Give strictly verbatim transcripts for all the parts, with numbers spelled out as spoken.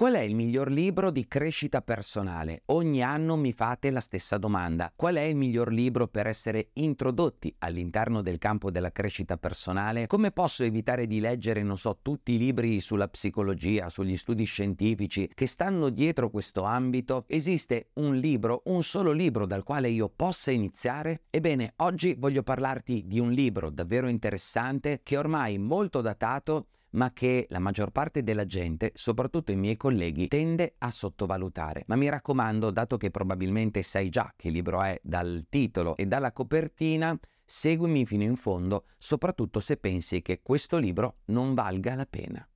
Qual è il miglior libro di crescita personale? Ogni anno mi fate la stessa domanda. Qual è il miglior libro per essere introdotti all'interno del campo della crescita personale? Come posso evitare di leggere, non so, tutti i libri sulla psicologia, sugli studi scientifici che stanno dietro questo ambito? Esiste un libro, un solo libro dal quale io possa iniziare? Ebbene, oggi voglio parlarti di un libro davvero interessante che ormai è molto datato, ma che la maggior parte della gente, soprattutto i miei colleghi, tende a sottovalutare. Ma mi raccomando, dato che probabilmente sai già che libro è dal titolo e dalla copertina, seguimi fino in fondo, soprattutto se pensi che questo libro non valga la pena.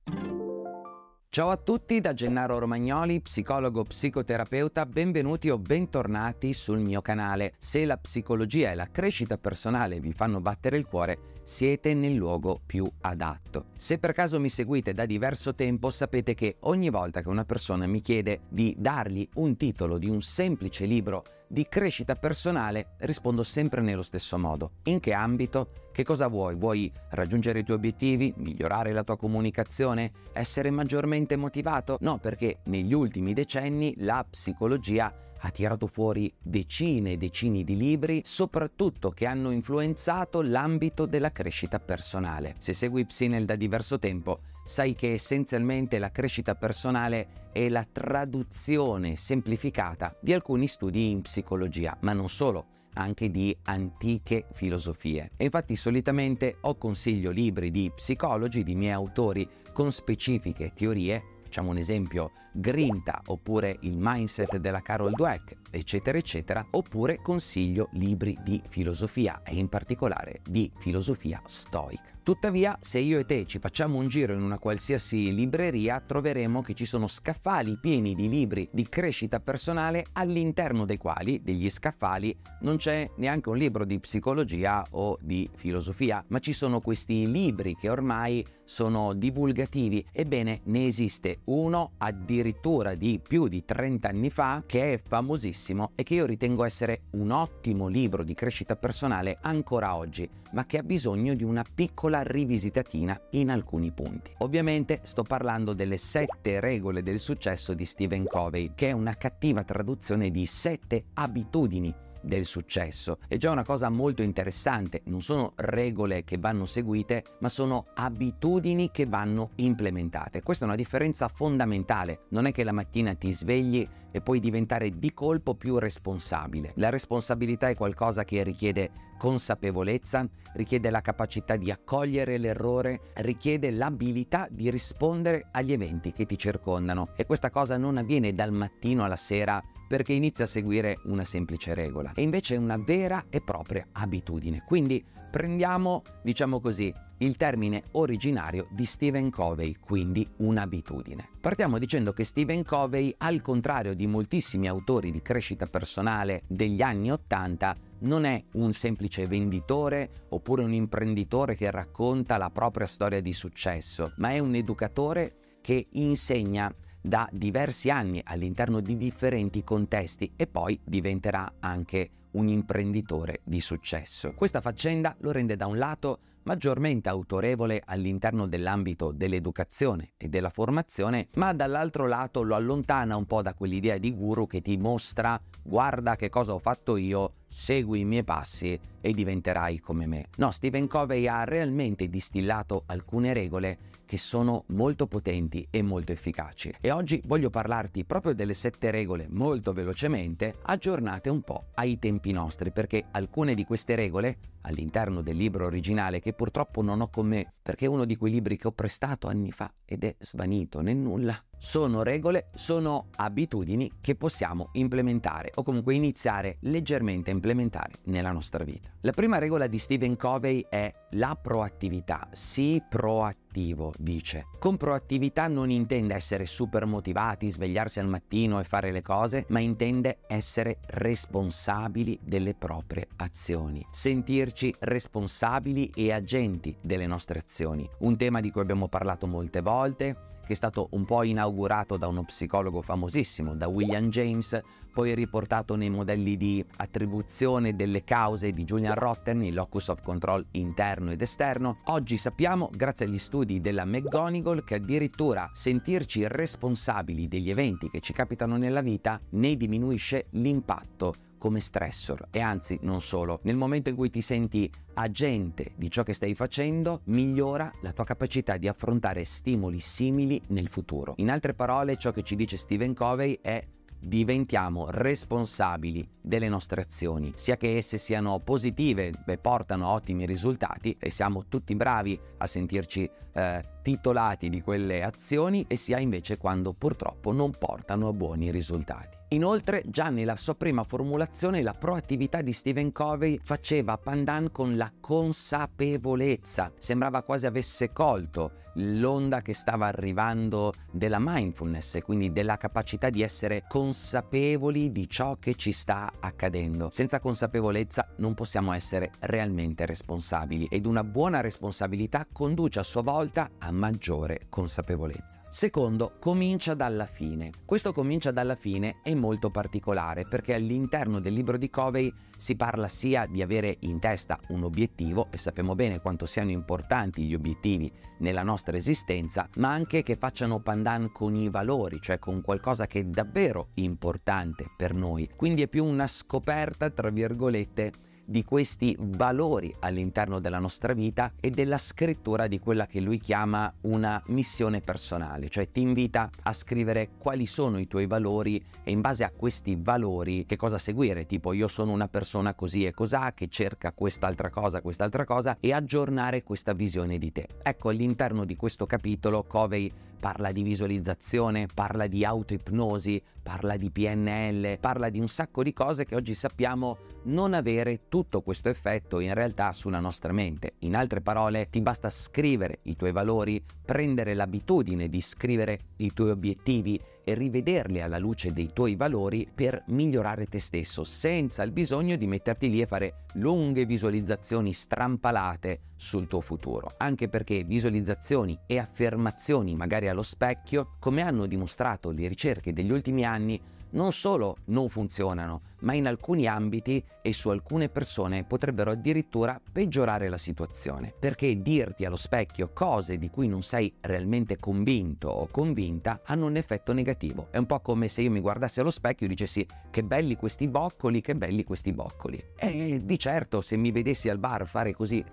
Ciao a tutti da Gennaro Romagnoli, psicologo psicoterapeuta, benvenuti o bentornati sul mio canale. Se la psicologia e la crescita personale vi fanno battere il cuore, siete nel luogo più adatto. Se per caso mi seguite da diverso tempo, sapete che ogni volta che una persona mi chiede di dargli un titolo di un semplice libro di crescita personale, rispondo sempre nello stesso modo. In che ambito? Che cosa vuoi? Vuoi raggiungere i tuoi obiettivi? Migliorare la tua comunicazione? Essere maggiormente motivato? No, perché negli ultimi decenni la psicologia ha tirato fuori decine e decine di libri, soprattutto che hanno influenzato l'ambito della crescita personale. Se segui PsiNel da diverso tempo, sai che essenzialmente la crescita personale è la traduzione semplificata di alcuni studi in psicologia, ma non solo, anche di antiche filosofie. E infatti solitamente o consiglio libri di psicologi, di miei autori, con specifiche teorie, facciamo un esempio, Grinta, oppure il mindset della Carol Dweck, eccetera eccetera, oppure consiglio libri di filosofia e in particolare di filosofia stoica. Tuttavia, se io e te ci facciamo un giro in una qualsiasi libreria, troveremo che ci sono scaffali pieni di libri di crescita personale, all'interno dei quali, degli scaffali, non c'è neanche un libro di psicologia o di filosofia, ma ci sono questi libri che ormai sono divulgativi. Ebbene, ne esiste uno addirittura di più di trenta anni fa che è famosissimo e che io ritengo essere un ottimo libro di crescita personale ancora oggi, ma che ha bisogno di una piccola rivisitatina in alcuni punti. Ovviamente sto parlando delle sette regole del successo di Stephen Covey, che è una cattiva traduzione di sette abitudini del successo. È già una cosa molto interessante, non sono regole che vanno seguite, ma sono abitudini che vanno implementate. Questa è una differenza fondamentale, non è che la mattina ti svegli e puoi diventare di colpo più responsabile. La responsabilità è qualcosa che richiede consapevolezza, richiede la capacità di accogliere l'errore, richiede l'abilità di rispondere agli eventi che ti circondano, e questa cosa non avviene dal mattino alla sera perché inizia a seguire una semplice regola, e invece è una vera e propria abitudine. Quindi prendiamo, diciamo così, il termine originario di Stephen Covey, quindi un'abitudine. Partiamo dicendo che Stephen Covey, al contrario di moltissimi autori di crescita personale degli anni ottanta, non è un semplice venditore oppure un imprenditore che racconta la propria storia di successo, ma è un educatore che insegna da diversi anni all'interno di differenti contesti, e poi diventerà anche un imprenditore di successo. Questa faccenda lo rende da un lato maggiormente autorevole all'interno dell'ambito dell'educazione e della formazione, ma dall'altro lato lo allontana un po' da quell'idea di guru che ti mostra guarda che cosa ho fatto io, segui i miei passi e diventerai come me. No, Stephen Covey ha realmente distillato alcune regole che sono molto potenti e molto efficaci, e oggi voglio parlarti proprio delle sette regole molto velocemente, aggiornate un po' ai tempi nostri, perché alcune di queste regole all'interno del libro originale, che purtroppo non ho con me perché è uno di quei libri che ho prestato anni fa ed è svanito nel nulla, sono regole, sono abitudini che possiamo implementare o comunque iniziare leggermente a implementare nella nostra vita. La prima regola di Stephen Covey è la proattività. Sii proattivo, dice. Con proattività non intende essere super motivati, svegliarsi al mattino e fare le cose, ma intende essere responsabili delle proprie azioni, sentirci responsabili e agenti delle nostre azioni. Un tema di cui abbiamo parlato molte volte, che è stato un po' inaugurato da uno psicologo famosissimo, da William James, poi riportato nei modelli di attribuzione delle cause di Julian Rotter, il locus of control interno ed esterno. Oggi sappiamo, grazie agli studi della McGonigal, che addirittura sentirci responsabili degli eventi che ci capitano nella vita ne diminuisce l'impatto come stressor, e anzi non solo. Nel momento in cui ti senti agente di ciò che stai facendo, migliora la tua capacità di affrontare stimoli simili nel futuro. In altre parole, ciò che ci dice Stephen Covey è: diventiamo responsabili delle nostre azioni, sia che esse siano positive e portano a ottimi risultati e siamo tutti bravi a sentirci eh, titolati di quelle azioni, e sia invece quando purtroppo non portano a buoni risultati. Inoltre, già nella sua prima formulazione, la proattività di Stephen Covey faceva pandan con la consapevolezza. Sembrava quasi avesse colto l'onda che stava arrivando della mindfulness, e quindi della capacità di essere consapevoli di ciò che ci sta accadendo. Senza consapevolezza non possiamo essere realmente responsabili, ed una buona responsabilità conduce a sua volta a maggiore consapevolezza. Secondo, comincia dalla fine. Questo comincia dalla fine è molto particolare, perché all'interno del libro di Covey si parla sia di avere in testa un obiettivo, e sappiamo bene quanto siano importanti gli obiettivi nella nostra esistenza, ma anche che facciano pandan con i valori, cioè con qualcosa che è davvero importante per noi. Quindi è più una scoperta, tra virgolette, di questi valori all'interno della nostra vita e della scrittura di quella che lui chiama una missione personale, cioè ti invita a scrivere quali sono i tuoi valori e in base a questi valori che cosa seguire, tipo io sono una persona così e cos'ha che cerca quest'altra cosa, quest'altra cosa, e aggiornare questa visione di te. Ecco, all'interno di questo capitolo Covey parla di visualizzazione, parla di autoipnosi, parla di P N L, parla di un sacco di cose che oggi sappiamo non avere tutto questo effetto in realtà sulla nostra mente. In altre parole, ti basta scrivere i tuoi valori, prendere l'abitudine di scrivere i tuoi obiettivi e rivederli alla luce dei tuoi valori per migliorare te stesso, senza il bisogno di metterti lì e fare lunghe visualizzazioni strampalate sul tuo futuro, anche perché visualizzazioni e affermazioni magari allo specchio, come hanno dimostrato le ricerche degli ultimi anni, non solo non funzionano, ma in alcuni ambiti e su alcune persone potrebbero addirittura peggiorare la situazione, perché dirti allo specchio cose di cui non sei realmente convinto o convinta hanno un effetto negativo. È un po' come se io mi guardassi allo specchio e dicessi che belli questi boccoli, che belli questi boccoli. E di certo, se mi vedessi al bar fare così,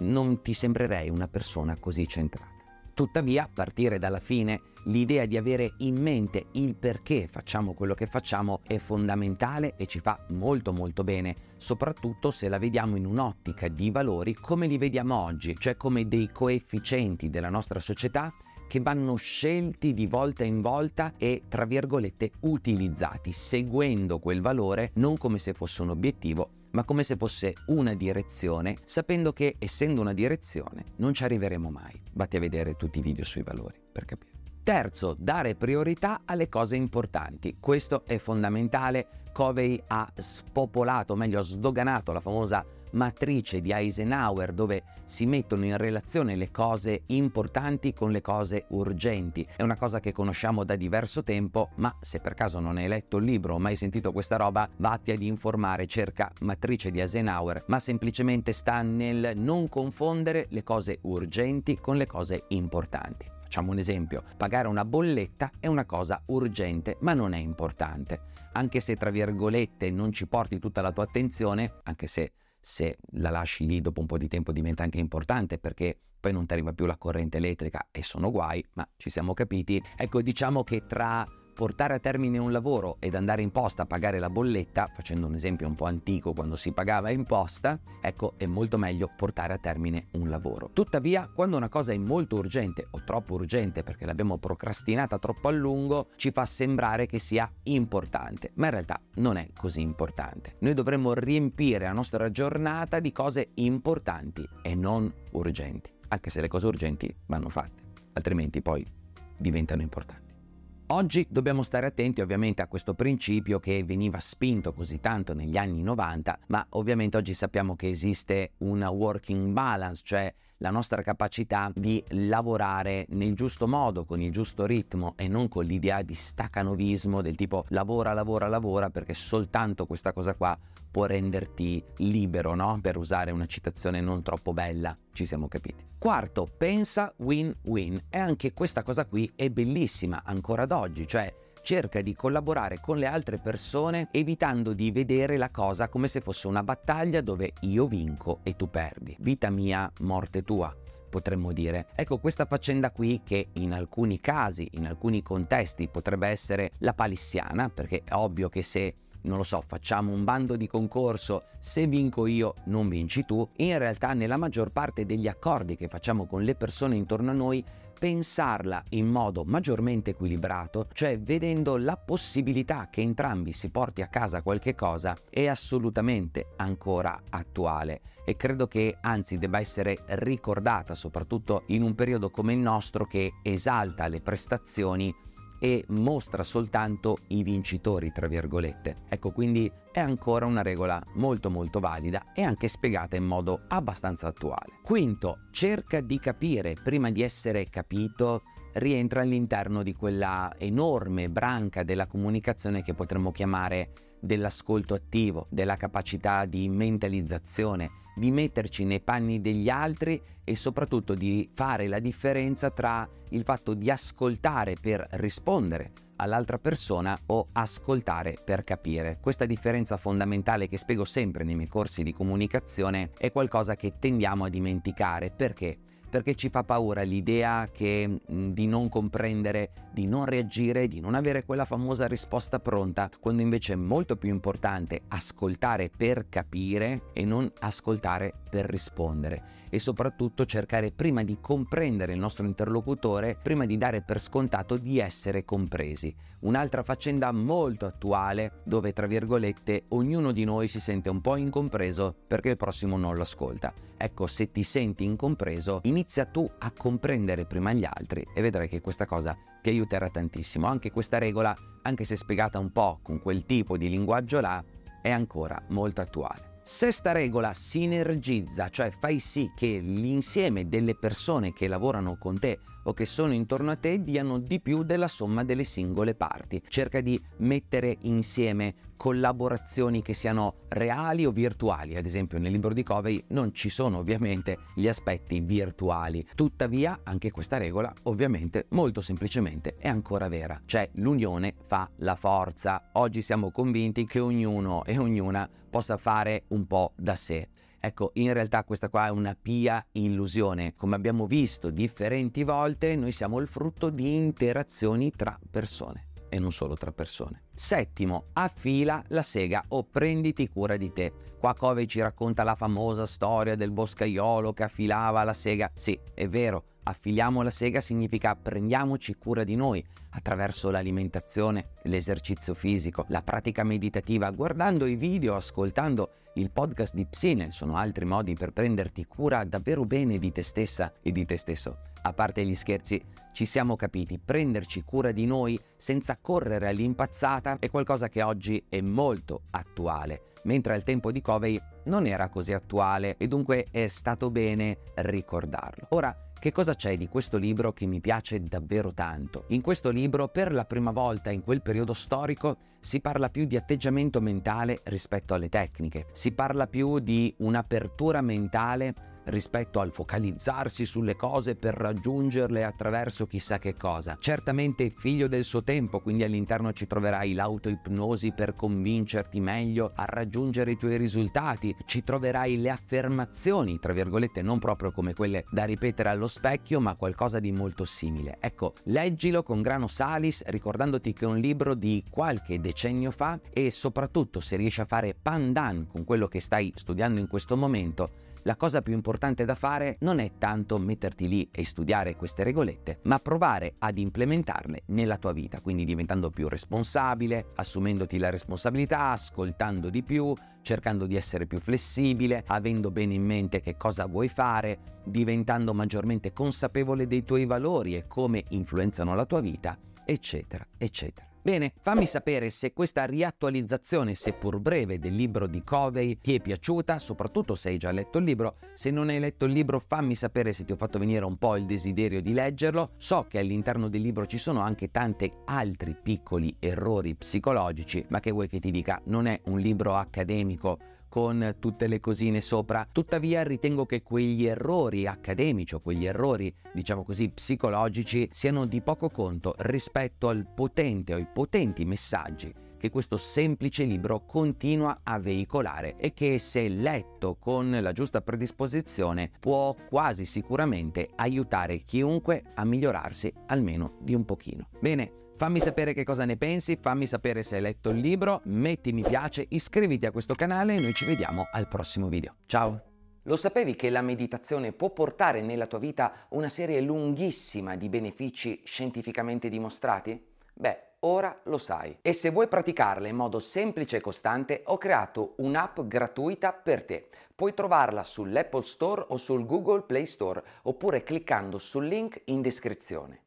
non ti sembrerei una persona così centrata. Tuttavia, partire dalla fine, l'idea di avere in mente il perché facciamo quello che facciamo è fondamentale e ci fa molto molto bene, soprattutto se la vediamo in un'ottica di valori come li vediamo oggi, cioè come dei coefficienti della nostra società che vanno scelti di volta in volta e, tra virgolette, utilizzati, seguendo quel valore non come se fosse un obiettivo, ma come se fosse una direzione, sapendo che, essendo una direzione, non ci arriveremo mai. Vatti a vedere tutti i video sui valori per capire. Terzo, dare priorità alle cose importanti. Questo è fondamentale. Covey ha spopolato, o meglio ha sdoganato la famosa matrice di Eisenhower, dove si mettono in relazione le cose importanti con le cose urgenti. È una cosa che conosciamo da diverso tempo, ma se per caso non hai letto il libro o mai sentito questa roba, vatti ad informare, cerca matrice di Eisenhower, ma semplicemente sta nel non confondere le cose urgenti con le cose importanti. Facciamo un esempio: pagare una bolletta è una cosa urgente ma non è importante, anche se, tra virgolette, non ci porti tutta la tua attenzione, anche se se la lasci lì dopo un po' di tempo diventa anche importante, perché poi non ti arriva più la corrente elettrica e sono guai, ma ci siamo capiti. Ecco, diciamo che tra portare a termine un lavoro ed andare in posta a pagare la bolletta, facendo un esempio un po' antico quando si pagava in posta, ecco, è molto meglio portare a termine un lavoro. Tuttavia, quando una cosa è molto urgente o troppo urgente perché l'abbiamo procrastinata troppo a lungo, ci fa sembrare che sia importante, ma in realtà non è così importante. Noi dovremmo riempire la nostra giornata di cose importanti e non urgenti, anche se le cose urgenti vanno fatte, altrimenti poi diventano importanti. Oggi dobbiamo stare attenti ovviamente a questo principio che veniva spinto così tanto negli anni novanta, ma ovviamente oggi sappiamo che esiste una working balance, cioè la nostra capacità di lavorare nel giusto modo, con il giusto ritmo e non con l'idea di stacanovismo del tipo lavora, lavora, lavora, perché soltanto questa cosa qua può renderti libero, no? Per usare una citazione non troppo bella, ci siamo capiti. Quarto, pensa win-win. E anche questa cosa qui è bellissima ancora ad oggi, cioè cerca di collaborare con le altre persone evitando di vedere la cosa come se fosse una battaglia dove io vinco e tu perdi. Vita mia, morte tua, potremmo dire. Ecco, questa faccenda qui, che in alcuni casi, in alcuni contesti potrebbe essere la palissiana, perché è ovvio che se, non lo so, facciamo un bando di concorso, se vinco io non vinci tu, in realtà nella maggior parte degli accordi che facciamo con le persone intorno a noi pensarla in modo maggiormente equilibrato, cioè vedendo la possibilità che entrambi si porti a casa qualche cosa, è assolutamente ancora attuale e credo che anzi debba essere ricordata, soprattutto in un periodo come il nostro che esalta le prestazioni e mostra soltanto i vincitori, tra virgolette. Ecco, quindi è ancora una regola molto molto valida e anche spiegata in modo abbastanza attuale. Quinto, cerca di capire prima di essere capito, rientra all'interno di quella enorme branca della comunicazione che potremmo chiamare dell'ascolto attivo, della capacità di mentalizzazione, di metterci nei panni degli altri e soprattutto di fare la differenza tra il fatto di ascoltare per rispondere all'altra persona o ascoltare per capire. Questa differenza fondamentale che spiego sempre nei miei corsi di comunicazione è qualcosa che tendiamo a dimenticare. Perché? Perché ci fa paura l'idea che di non comprendere, di non reagire, di non avere quella famosa risposta pronta, quando invece è molto più importante ascoltare per capire e non ascoltare per rispondere. E soprattutto cercare prima di comprendere il nostro interlocutore, prima di dare per scontato di essere compresi. Un'altra faccenda molto attuale dove, tra virgolette, ognuno di noi si sente un po' incompreso perché il prossimo non lo ascolta. Ecco, se ti senti incompreso, inizia tu a comprendere prima gli altri e vedrai che questa cosa ti aiuterà tantissimo. Anche questa regola, anche se spiegata un po' con quel tipo di linguaggio là, è ancora molto attuale. Sesta regola, sinergizza, cioè fai sì che l'insieme delle persone che lavorano con te o che sono intorno a te diano di più della somma delle singole parti. Cerca di mettere insieme collaborazioni che siano reali o virtuali. Ad esempio nel libro di Covey non ci sono ovviamente gli aspetti virtuali. Tuttavia anche questa regola ovviamente molto semplicemente è ancora vera. Cioè l'unione fa la forza. Oggi siamo convinti che ognuno e ognuna possa fare un po' da sé. Ecco, in realtà questa qua è una pia illusione. Come abbiamo visto differenti volte, noi siamo il frutto di interazioni tra persone e non solo tra persone. Settimo, affila la sega o prenditi cura di te. Qua Covey ci racconta la famosa storia del boscaiolo che affilava la sega. Sì, è vero, affiliamo la sega significa prendiamoci cura di noi attraverso l'alimentazione, l'esercizio fisico, la pratica meditativa, guardando i video, ascoltando il podcast di PsiNel. Sono altri modi per prenderti cura davvero bene di te stessa e di te stesso. A parte gli scherzi, ci siamo capiti, prenderci cura di noi senza correre all'impazzata è qualcosa che oggi è molto attuale, mentre al tempo di Covey non era così attuale e dunque è stato bene ricordarlo. Ora, che cosa c'è di questo libro che mi piace davvero tanto? In questo libro, per la prima volta in quel periodo storico, si parla più di atteggiamento mentale rispetto alle tecniche, si parla più di un'apertura mentale rispetto al focalizzarsi sulle cose per raggiungerle attraverso chissà che cosa. Certamente figlio del suo tempo, quindi all'interno ci troverai l'autoipnosi per convincerti meglio a raggiungere i tuoi risultati, ci troverai le affermazioni, tra virgolette, non proprio come quelle da ripetere allo specchio, ma qualcosa di molto simile. Ecco, leggilo con grano salis, ricordandoti che è un libro di qualche decennio fa e soprattutto se riesci a fare pandan con quello che stai studiando in questo momento, la cosa più importante da fare non è tanto metterti lì e studiare queste regolette, ma provare ad implementarle nella tua vita, quindi diventando più responsabile, assumendoti la responsabilità, ascoltando di più, cercando di essere più flessibile, avendo bene in mente che cosa vuoi fare, diventando maggiormente consapevole dei tuoi valori e come influenzano la tua vita, eccetera, eccetera. Bene, fammi sapere se questa riattualizzazione, seppur breve, del libro di Covey ti è piaciuta, soprattutto se hai già letto il libro. Se non hai letto il libro, fammi sapere se ti ho fatto venire un po' il desiderio di leggerlo. So che all'interno del libro ci sono anche tanti altri piccoli errori psicologici, ma che vuoi che ti dica, non è un libro accademico con tutte le cosine sopra. Tuttavia ritengo che quegli errori accademici o quegli errori, diciamo così, psicologici siano di poco conto rispetto al potente o ai potenti messaggi che questo semplice libro continua a veicolare e che, se letto con la giusta predisposizione, può quasi sicuramente aiutare chiunque a migliorarsi almeno di un pochino. Bene, fammi sapere che cosa ne pensi, fammi sapere se hai letto il libro, metti mi piace, iscriviti a questo canale e noi ci vediamo al prossimo video. Ciao! Lo sapevi che la meditazione può portare nella tua vita una serie lunghissima di benefici scientificamente dimostrati? Beh, ora lo sai. E se vuoi praticarla in modo semplice e costante, ho creato un'app gratuita per te. Puoi trovarla sull'Apple Store o sul Google Play Store, oppure cliccando sul link in descrizione.